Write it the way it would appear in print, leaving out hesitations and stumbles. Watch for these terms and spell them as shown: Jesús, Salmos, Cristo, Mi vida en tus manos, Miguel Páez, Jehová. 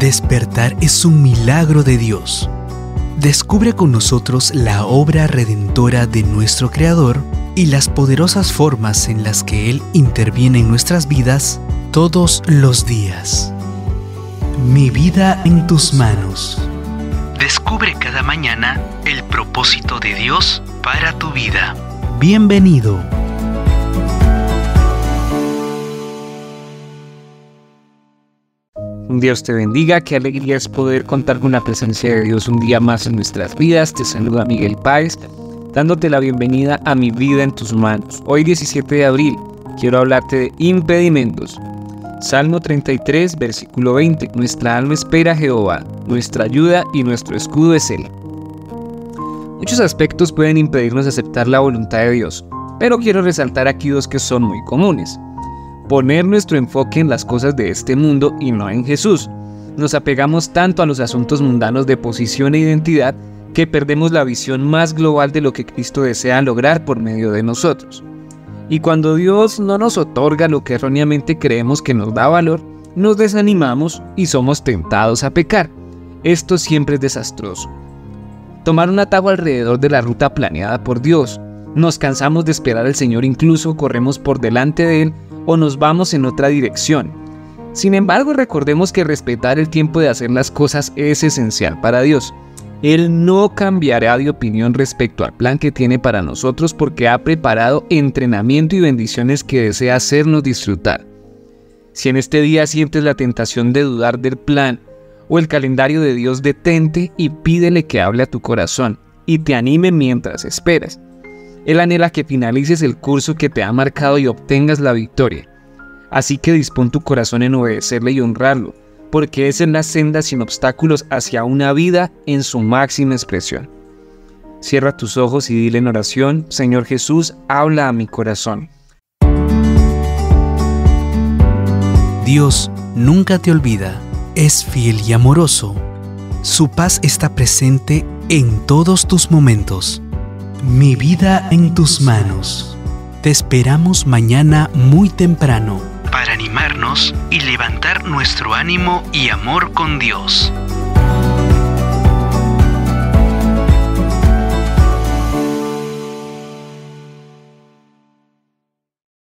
Despertar es un milagro de Dios. Descubre con nosotros la obra redentora de nuestro Creador y las poderosas formas en las que Él interviene en nuestras vidas todos los días. Mi vida en tus manos. Descubre cada mañana el propósito de Dios para tu vida. Bienvenido. Un Dios te bendiga, qué alegría es poder contar con la presencia de Dios un día más en nuestras vidas. Te saluda Miguel Páez, dándote la bienvenida a Mi Vida en Tus Manos. Hoy 17 de abril, quiero hablarte de impedimentos. Salmo 33, versículo 20. Nuestra alma espera a Jehová, nuestra ayuda y nuestro escudo es Él. Muchos aspectos pueden impedirnos aceptar la voluntad de Dios, pero quiero resaltar aquí dos que son muy comunes. Poner nuestro enfoque en las cosas de este mundo y no en Jesús. Nos apegamos tanto a los asuntos mundanos de posición e identidad que perdemos la visión más global de lo que Cristo desea lograr por medio de nosotros. Y cuando Dios no nos otorga lo que erróneamente creemos que nos da valor, nos desanimamos y somos tentados a pecar. Esto siempre es desastroso. Tomar un atajo alrededor de la ruta planeada por Dios. Nos cansamos de esperar al Señor, incluso corremos por delante de Él o nos vamos en otra dirección. Sin embargo, recordemos que respetar el tiempo de hacer las cosas es esencial para Dios. Él no cambiará de opinión respecto al plan que tiene para nosotros porque ha preparado entrenamiento y bendiciones que desea hacernos disfrutar. Si en este día sientes la tentación de dudar del plan o el calendario de Dios, detente y pídele que hable a tu corazón y te anime mientras esperas. Él anhela que finalices el curso que te ha marcado y obtengas la victoria. Así que dispón tu corazón en obedecerle y honrarlo, porque es en la senda sin obstáculos hacia una vida en su máxima expresión. Cierra tus ojos y dile en oración: Señor Jesús, habla a mi corazón. Dios nunca te olvida, es fiel y amoroso. Su paz está presente en todos tus momentos. Mi vida en tus manos. Te esperamos mañana muy temprano para animarnos y levantar nuestro ánimo y amor con Dios.